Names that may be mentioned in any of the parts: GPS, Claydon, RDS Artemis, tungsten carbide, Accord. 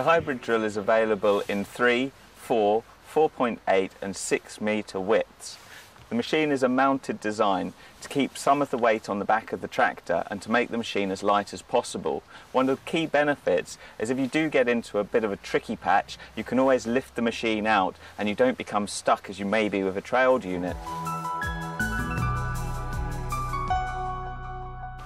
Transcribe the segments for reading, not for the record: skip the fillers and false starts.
The hybrid drill is available in 3, 4, 4.8 and 6 metre widths. The machine is a mounted design to keep some of the weight on the back of the tractor and to make the machine as light as possible. One of the key benefits is if you do get into a bit of a tricky patch, you can always lift the machine out and you don't become stuck as you may be with a trailed unit.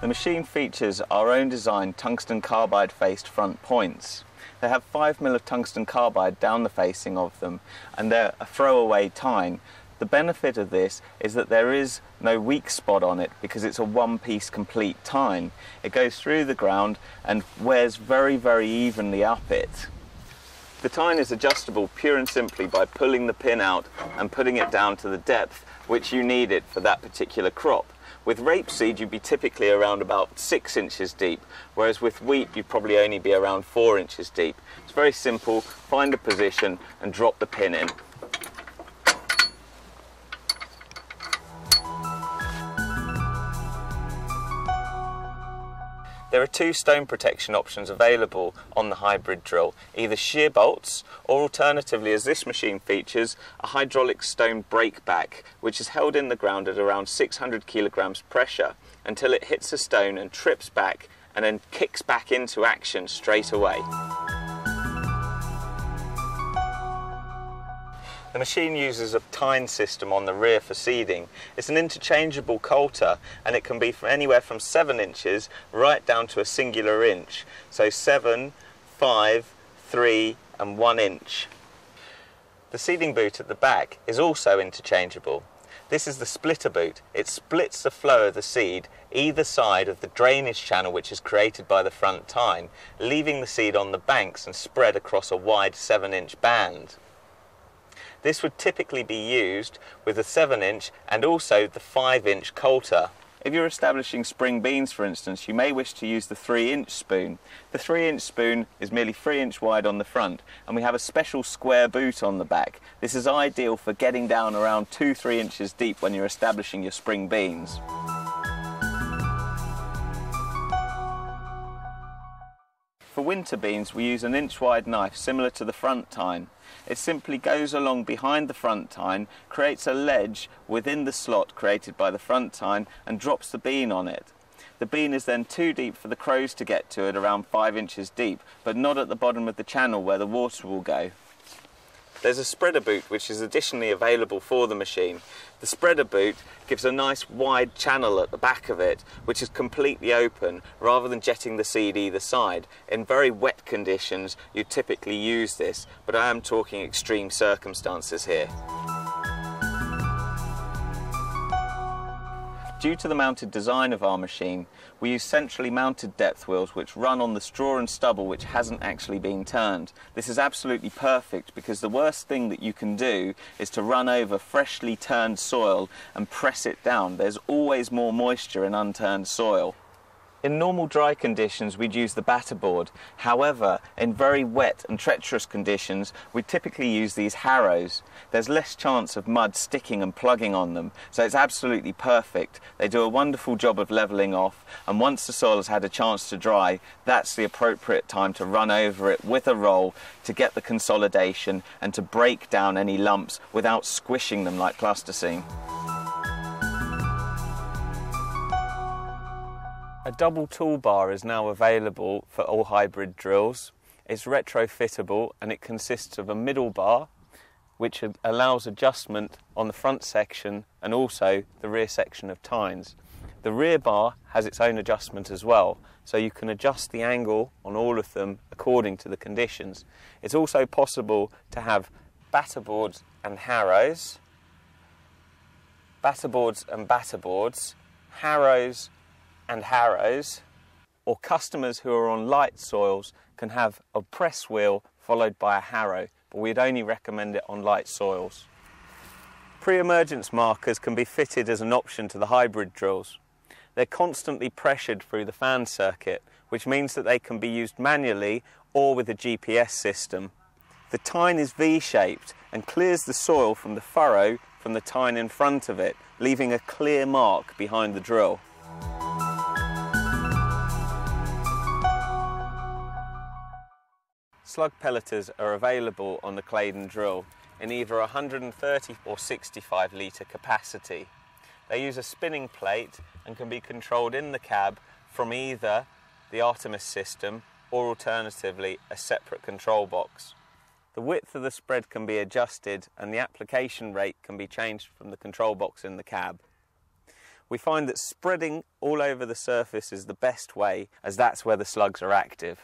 The machine features our own designed tungsten carbide faced front points. They have 5mm of tungsten carbide down the facing of them and they're a throwaway tine. The benefit of this is that there is no weak spot on it because it's a one-piece complete tine. It goes through the ground and wears very, very evenly up it. The tine is adjustable pure and simply by pulling the pin out and putting it down to the depth which you need it for that particular crop. With rapeseed you'd be typically around about 6 inches deep, whereas with wheat you'd probably only be around 4 inches deep. It's very simple, find a position and drop the pin in. There are 2 stone protection options available on the hybrid drill, either shear bolts or alternatively, as this machine features, a hydraulic stone breakback which is held in the ground at around 600 kilograms pressure until it hits a stone and trips back and then kicks back into action straight away. The machine uses a tine system on the rear for seeding. It's an interchangeable coulter and it can be from anywhere from 7 inches right down to a singular inch. So 7, 5, 3 and 1 inch. The seeding boot at the back is also interchangeable. This is the splitter boot. It splits the flow of the seed either side of the drainage channel which is created by the front tine, leaving the seed on the banks and spread across a wide 7-inch band. This would typically be used with a 7-inch and also the 5-inch coulter. If you're establishing spring beans, for instance, you may wish to use the 3-inch spoon. The 3-inch spoon is merely 3 inches wide on the front and we have a special square boot on the back. This is ideal for getting down around 2-3 inches deep when you're establishing your spring beans. For winter beans, we use an 1-inch wide knife similar to the front tine. It simply goes along behind the front tine, creates a ledge within the slot created by the front tine and drops the bean on it. The bean is then too deep for the crows to get to it, around 5 inches deep, but not at the bottom of the channel where the water will go. There's a spreader boot which is additionally available for the machine. The spreader boot gives a nice wide channel at the back of it which is completely open rather than jetting the seed either side. In very wet conditions you typically use this, but I am talking extreme circumstances here. Due to the mounted design of our machine, we use centrally mounted depth wheels which run on the straw and stubble which hasn't actually been turned. This is absolutely perfect because the worst thing that you can do is to run over freshly turned soil and press it down. There's always more moisture in unturned soil. In normal dry conditions we'd use the batter board, however in very wet and treacherous conditions we typically use these harrows. There's less chance of mud sticking and plugging on them, so it's absolutely perfect. They do a wonderful job of levelling off, and once the soil has had a chance to dry, that's the appropriate time to run over it with a roll to get the consolidation and to break down any lumps without squishing them like plasticine. A double toolbar is now available for all hybrid drills. It's retrofittable and it consists of a middle bar which allows adjustment on the front section and also the rear section of tines. The rear bar has its own adjustment as well, so you can adjust the angle on all of them according to the conditions. It's also possible to have batterboards and harrows, batterboards and batterboards, harrows and harrows, or customers who are on light soils can have a press wheel followed by a harrow, but we'd only recommend it on light soils. Pre-emergence markers can be fitted as an option to the hybrid drills. They're constantly pressured through the fan circuit, which means that they can be used manually or with a GPS system. The tine is V-shaped and clears the soil from the furrow from the tine in front of it, leaving a clear mark behind the drill. Slug pelleters are available on the Claydon drill in either 130 or 65 litre capacity. They use a spinning plate and can be controlled in the cab from either the Artemis system or alternatively a separate control box. The width of the spread can be adjusted and the application rate can be changed from the control box in the cab. We find that spreading all over the surface is the best way, as that's where the slugs are active.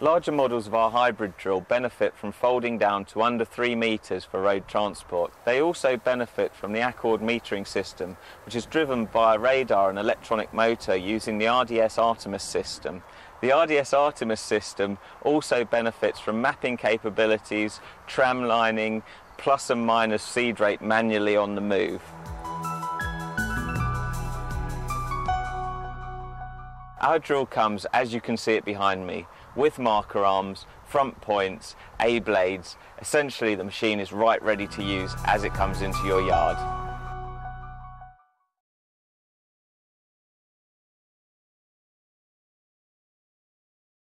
Larger models of our hybrid drill benefit from folding down to under 3 metres for road transport. They also benefit from the Accord metering system, which is driven by a radar and electronic motor using the RDS Artemis system. The RDS Artemis system also benefits from mapping capabilities, tram lining, plus and minus seed rate manually on the move. Our drill comes, as you can see it behind me, with marker arms, front points, A-blades. Essentially the machine is right ready to use as it comes into your yard.